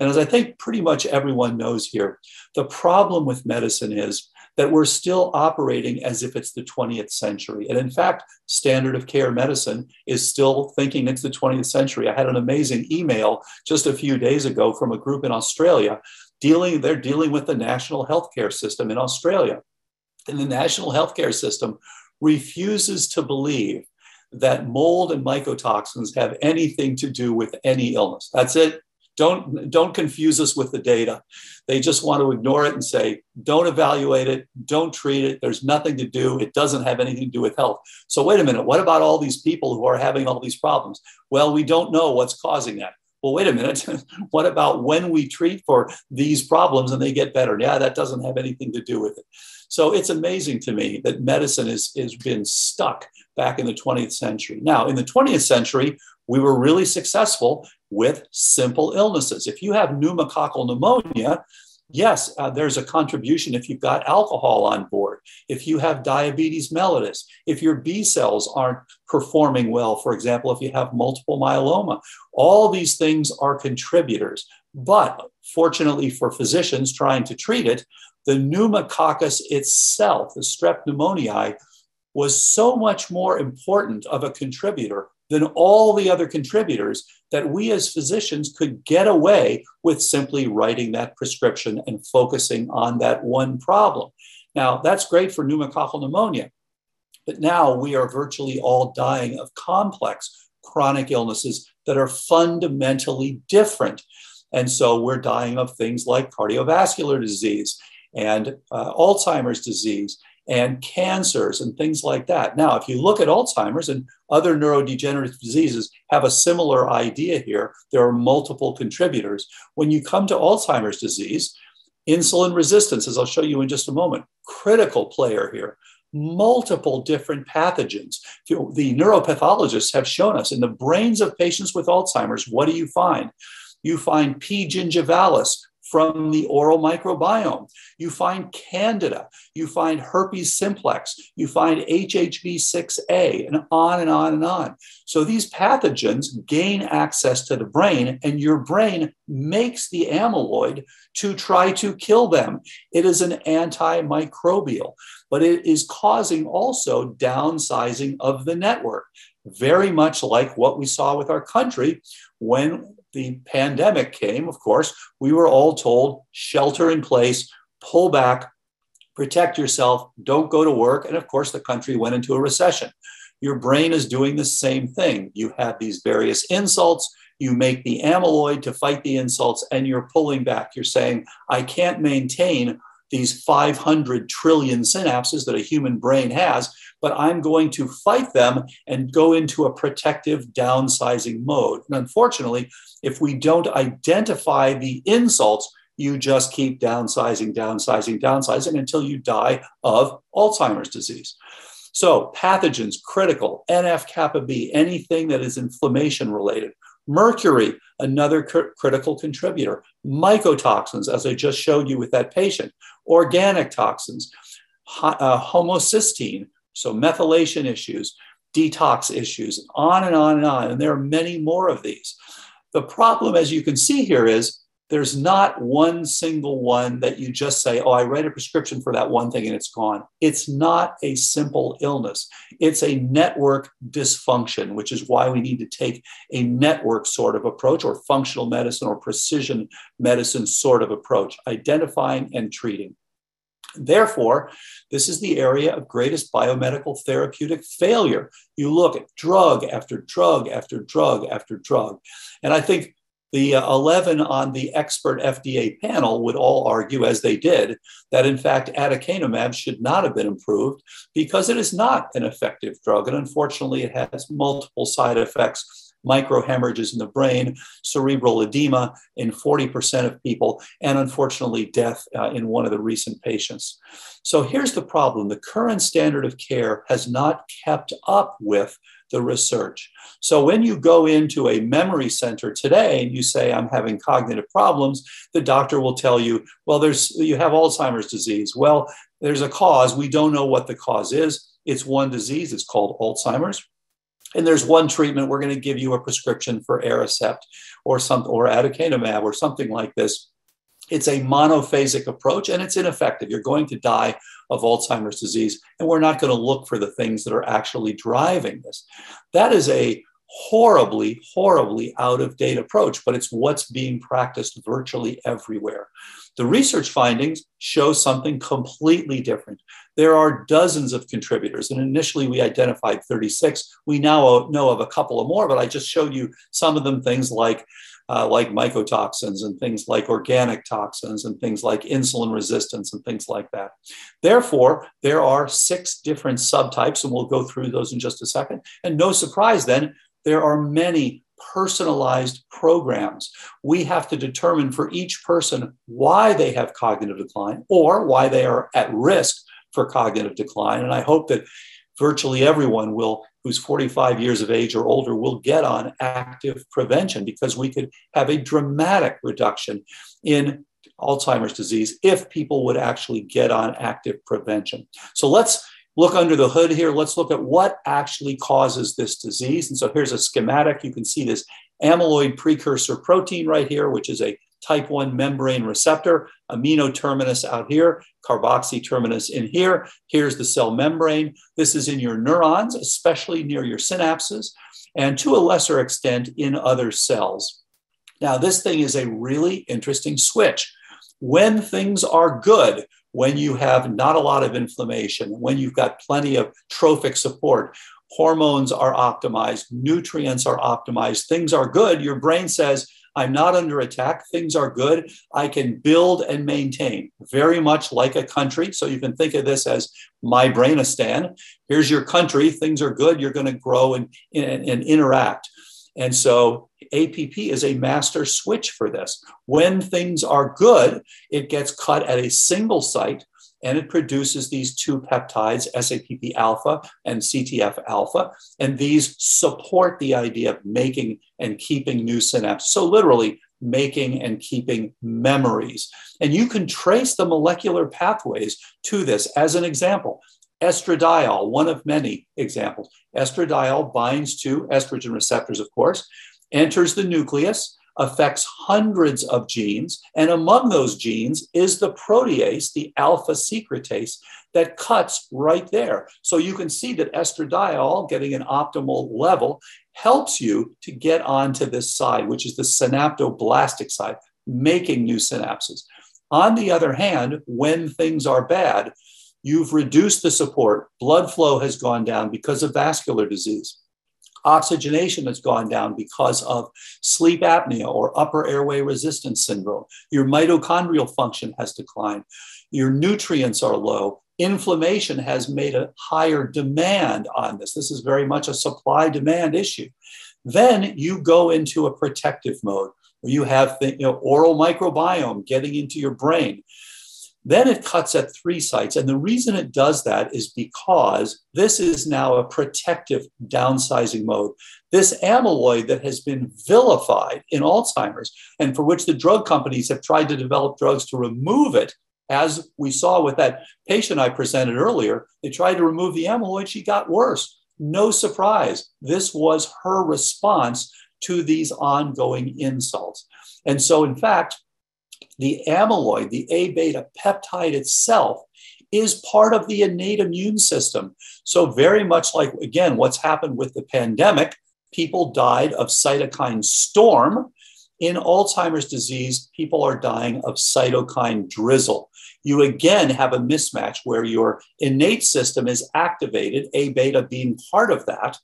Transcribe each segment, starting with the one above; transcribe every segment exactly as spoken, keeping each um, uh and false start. And as I think pretty much everyone knows here, the problem with medicine is that we're still operating as if it's the twentieth century. And in fact, standard of care medicine is still thinking it's the twentieth century. I had an amazing email just a few days ago from a group in Australia dealing, they're dealing with the national healthcare system in Australia. And the national healthcare system refuses to believe that mold and mycotoxins have anything to do with any illness. That's it. Don't, don't confuse us with the data. They just want to ignore it and say, don't evaluate it. Don't treat it. There's nothing to do. It doesn't have anything to do with health. So wait a minute. What about all these people who are having all these problems? Well, we don't know what's causing that. Well, wait a minute. What about when we treat for these problems and they get better? Yeah, that doesn't have anything to do with it. So it's amazing to me that medicine has is, is been stuck back in the twentieth century. Now, in the twentieth century, we were really successful with simple illnesses. If you have pneumococcal pneumonia, yes, uh, there's a contribution if you've got alcohol on board, if you have diabetes mellitus, if your B cells aren't performing well, for example, if you have multiple myeloma, all these things are contributors. But fortunately for physicians trying to treat it, the pneumococcus itself, the strep pneumoniae, was so much more important of a contributor than all the other contributors that we as physicians could get away with simply writing that prescription and focusing on that one problem. Now, that's great for pneumococcal pneumonia, but now we are virtually all dying of complex chronic illnesses that are fundamentally different. And so we're dying of things like cardiovascular disease and uh, Alzheimer's disease and cancers and things like that. Now, if you look at Alzheimer's and other neurodegenerative diseases, have a similar idea here. There are multiple contributors. When you come to Alzheimer's disease, insulin resistance, as I'll show you in just a moment, critical player here. Multiple different pathogens. The neuropathologists have shown us in the brains of patients with Alzheimer's, what do you find? You find P. gingivalis from the oral microbiome. You find Candida, you find herpes simplex, you find H H V six A, and on and on and on. So these pathogens gain access to the brain, and your brain makes the amyloid to try to kill them. It is an antimicrobial, but it is causing also downsizing of the network, very much like what we saw with our country when the pandemic came. Of course, we were all told shelter in place, pull back, protect yourself, don't go to work. And of course, the country went into a recession. Your brain is doing the same thing. You have these various insults, you make the amyloid to fight the insults, and you're pulling back. You're saying, I can't maintain these five hundred trillion synapses that a human brain has, but I'm going to fight them and go into a protective downsizing mode. And unfortunately, if we don't identify the insults, you just keep downsizing, downsizing, downsizing until you die of Alzheimer's disease. So pathogens, critical, N F kappa B, anything that is inflammation related. Mercury, another cr- critical contributor. Mycotoxins, as I just showed you with that patient. Organic toxins, ho- uh, homocysteine, so methylation issues, detox issues, on and on and on. And there are many more of these. The problem, as you can see here, is there's not one single one that you just say, oh, I write a prescription for that one thing and it's gone. It's not a simple illness. It's a network dysfunction, which is why we need to take a network sort of approach, or functional medicine or precision medicine sort of approach, identifying and treating. Therefore, this is the area of greatest biomedical therapeutic failure. You look at drug after drug after drug after drug. And I think the eleven on the expert F D A panel would all argue, as they did, that in fact, aducanumab should not have been improved because it is not an effective drug. And unfortunately, it has multiple side effects. Microhemorrhages in the brain, cerebral edema in forty percent of people, and unfortunately death uh, in one of the recent patients. So here's the problem. The current standard of care has not kept up with the research. So when you go into a memory center today and you say, I'm having cognitive problems, the doctor will tell you, well, there's you have Alzheimer's disease. Well, there's a cause. We don't know what the cause is. It's one disease. It's called Alzheimer's. and there's one treatment, we're going to give you a prescription for Aricept or some, or aducanumab or something like this. It's a monophasic approach and it's ineffective. You're going to die of Alzheimer's disease, and we're not going to look for the things that are actually driving this. That is a horribly, horribly out-of-date approach, but it's what's being practiced virtually everywhere. The research findings show something completely different. There are dozens of contributors, and initially we identified thirty-six. We now know of a couple of more, but I just showed you some of them, things like Uh, like mycotoxins and things like organic toxins and things like insulin resistance and things like that. Therefore, there are six different subtypes, and we'll go through those in just a second. And no surprise then, there are many personalized programs. We have to determine for each person why they have cognitive decline or why they are at risk for cognitive decline. And I hope that virtually everyone will, who's forty-five years of age or older, will get on active prevention, because we could have a dramatic reduction in Alzheimer's disease if people would actually get on active prevention. So let's look under the hood here. Let's look at what actually causes this disease. And so here's a schematic. You can see this amyloid precursor protein right here, which is a type one membrane receptor, amino terminus out here, carboxy terminus in here. Here's the cell membrane. This is in your neurons, especially near your synapses, and to a lesser extent in other cells. Now, this thing is a really interesting switch. When things are good, when you have not a lot of inflammation, when you've got plenty of trophic support, hormones are optimized, nutrients are optimized, things are good, your brain says, I'm not under attack. Things are good. I can build and maintain, very much like a country. So you can think of this as my brainistan. Here's your country. Things are good. You're going to grow and, and, and interact. And so A P P is a master switch for this. When things are good, it gets cut at a single site, and it produces these two peptides, S A P P alpha and C T F alpha. And these support the idea of making and keeping new synapses. So literally making and keeping memories. And you can trace the molecular pathways to this. As an example, estradiol, one of many examples. Estradiol binds to estrogen receptors, of course, enters the nucleus, affects hundreds of genes, and among those genes is the protease, the alpha secretase, that cuts right there. So you can see that estradiol, getting an optimal level, helps you to get onto this side, which is the synaptoblastic side, making new synapses. On the other hand, when things are bad, you've reduced the support. Blood flow has gone down because of vascular disease. Oxygenation has gone down because of sleep apnea or upper airway resistance syndrome. Your mitochondrial function has declined. Your nutrients are low. Inflammation has made a higher demand on this. This is very much a supply-demand issue. Then you go into a protective mode, where you have the, you know, oral microbiome getting into your brain. Then it cuts at three sites. And the reason it does that is because this is now a protective downsizing mode. This amyloid that has been vilified in Alzheimer's, and for which the drug companies have tried to develop drugs to remove it, as we saw with that patient I presented earlier, they tried to remove the amyloid, she got worse. No surprise. This was her response to these ongoing insults. And so, in fact, the amyloid, the A-beta peptide itself, is part of the innate immune system. So very much like, again, what's happened with the pandemic, people died of cytokine storm. In Alzheimer's disease, people are dying of cytokine drizzle. You again have a mismatch where your innate system is activated, A-beta being part of that.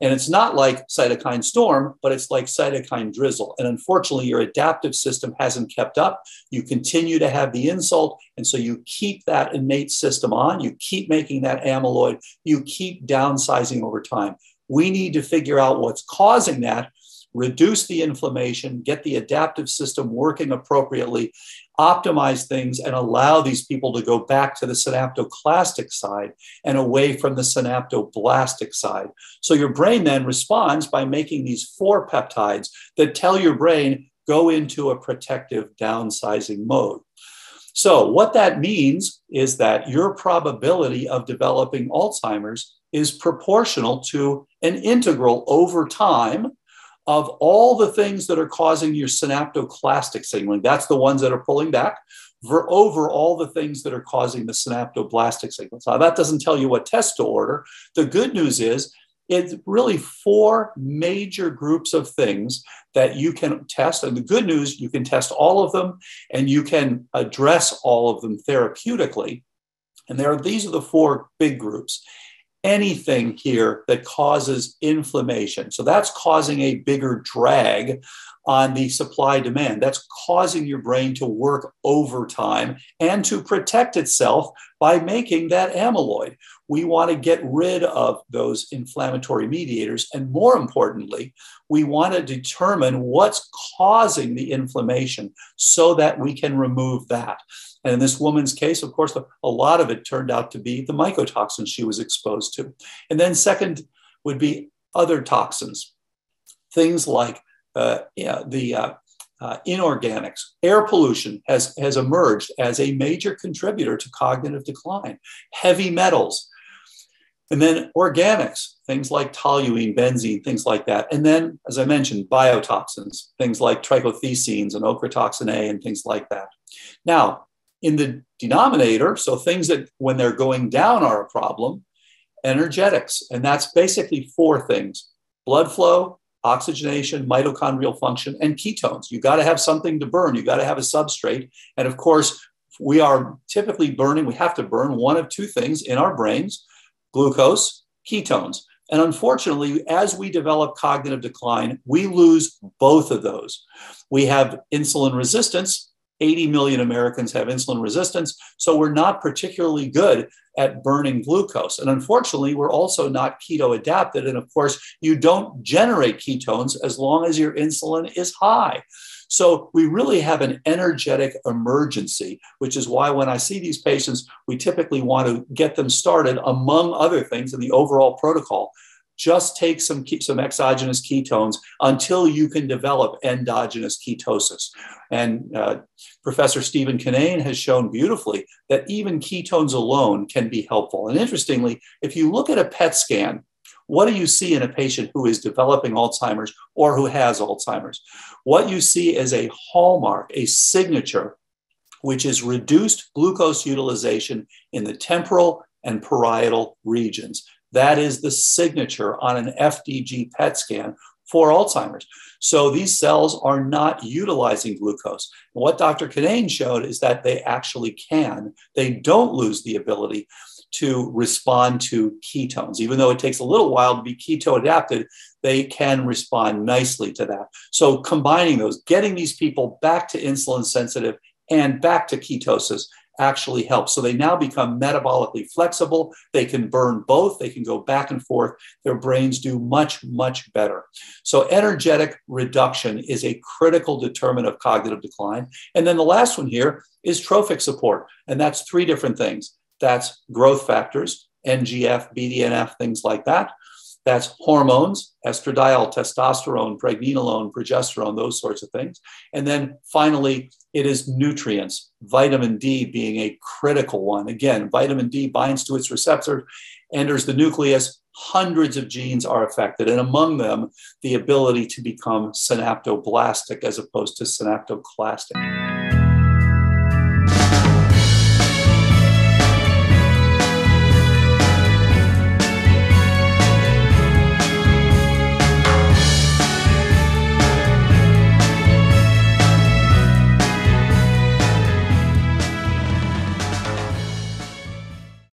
And it's not like cytokine storm, but it's like cytokine drizzle. And unfortunately, your adaptive system hasn't kept up. You continue to have the insult. And so you keep that innate system on. You keep making that amyloid. You keep downsizing over time. We need to figure out what's causing that, reduce the inflammation, get the adaptive system working appropriately, optimize things, and allow these people to go back to the synaptoclastic side and away from the synaptoblastic side. So your brain then responds by making these four peptides that tell your brain, go into a protective downsizing mode. So what that means is that your probability of developing Alzheimer's is proportional to an integral over time of all the things that are causing your synaptoclastic signaling. That's the ones that are pulling back over all the things that are causing the synaptoblastic signaling. Now, that doesn't tell you what test to order. The good news is it's really four major groups of things that you can test. And the good news, you can test all of them and you can address all of them therapeutically. And there are, these are the four big groups. Anything here that causes inflammation. So that's causing a bigger drag on the supply demand. That's causing your brain to work overtime and to protect itself by making that amyloid. We want to get rid of those inflammatory mediators. And more importantly, we want to determine what's causing the inflammation so that we can remove that. And in this woman's case, of course, a lot of it turned out to be the mycotoxins she was exposed to. And then second would be other toxins, things like uh, yeah, the uh, uh, inorganics. Air pollution has, has emerged as a major contributor to cognitive decline, heavy metals, and then organics, things like toluene, benzene, things like that. And then, as I mentioned, biotoxins, things like trichothecines and ochratoxin A and things like that. Now, in the denominator, so things that when they're going down are a problem, energetics. And that's basically four things: blood flow, oxygenation, mitochondrial function, and ketones. You got to have something to burn. You got to have a substrate. And of course, we are typically burning, we have to burn one of two things in our brains: glucose, ketones. And unfortunately, as we develop cognitive decline, we lose both of those. We have insulin resistance. eighty million Americans have insulin resistance, so we're not particularly good at burning glucose. And unfortunately, we're also not keto adapted. And of course, you don't generate ketones as long as your insulin is high. So we really have an energetic emergency, which is why when I see these patients, we typically want to get them started, among other things, in the overall protocol. Just take some, some exogenous ketones until you can develop endogenous ketosis. And uh, Professor Stephen Cunnane has shown beautifully that even ketones alone can be helpful. And interestingly, if you look at a P E T scan, what do you see in a patient who is developing Alzheimer's or who has Alzheimer's? What you see is a hallmark, a signature, which is reduced glucose utilization in the temporal and parietal regions. That is the signature on an F D G P E T scan for Alzheimer's. So these cells are not utilizing glucose. And what Doctor Cunnane showed is that they actually can. They don't lose the ability to respond to ketones. Even though it takes a little while to be keto adapted, they can respond nicely to that. So combining those, getting these people back to insulin sensitive and back to ketosis actually helps. So they now become metabolically flexible. They can burn both. They can go back and forth. Their brains do much, much better. So energetic reduction is a critical determinant of cognitive decline. And then the last one here is trophic support. And that's three different things. That's growth factors, N G F, B D N F, things like that. That's hormones, estradiol, testosterone, pregnenolone, progesterone, those sorts of things. And then finally, it is nutrients, vitamin D being a critical one. Again, vitamin D binds to its receptor, enters the nucleus, hundreds of genes are affected, and among them, the ability to become synaptoblastic as opposed to synaptoclastic.